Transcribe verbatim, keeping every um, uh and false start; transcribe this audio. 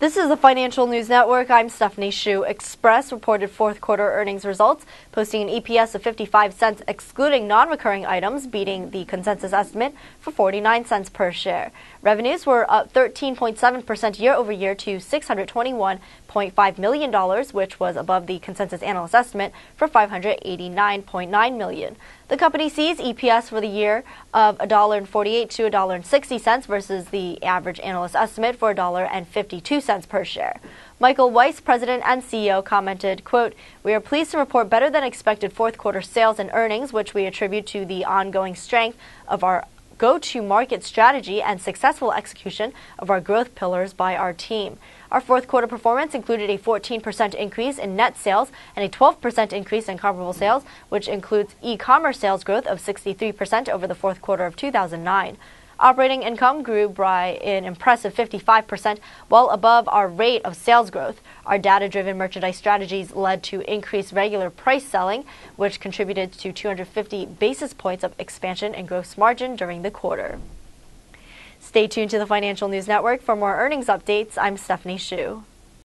This is the Financial News Network. I'm Stephanie Hsu. Express reported fourth quarter earnings results, posting an E P S of fifty-five cents excluding non-recurring items, beating the consensus estimate for forty-nine cents per share. Revenues were up thirteen point seven percent year-over-year to six hundred twenty-one point five million dollars, which was above the consensus analyst estimate for five hundred eighty-nine point nine million dollars. The company sees E P S for the year of one dollar forty-eight to one dollar sixty versus the average analyst estimate for one dollar fifty-two per share. Michael Weiss, president and C E O, commented, quote, "We are pleased to report better than expected fourth quarter sales and earnings, which we attribute to the ongoing strength of our go-to-market strategy and successful execution of our growth pillars by our team. Our fourth quarter performance included a fourteen percent increase in net sales and a twelve percent increase in comparable sales, which includes e-commerce sales growth of sixty-three percent over the fourth quarter of two thousand nine. Operating income grew by an impressive fifty-five percent, well above our rate of sales growth. Our data-driven merchandise strategies led to increased regular price selling, which contributed to two hundred fifty basis points of expansion in gross margin during the quarter." Stay tuned to the Financial News Network for more earnings updates. I'm Stephanie Hsu.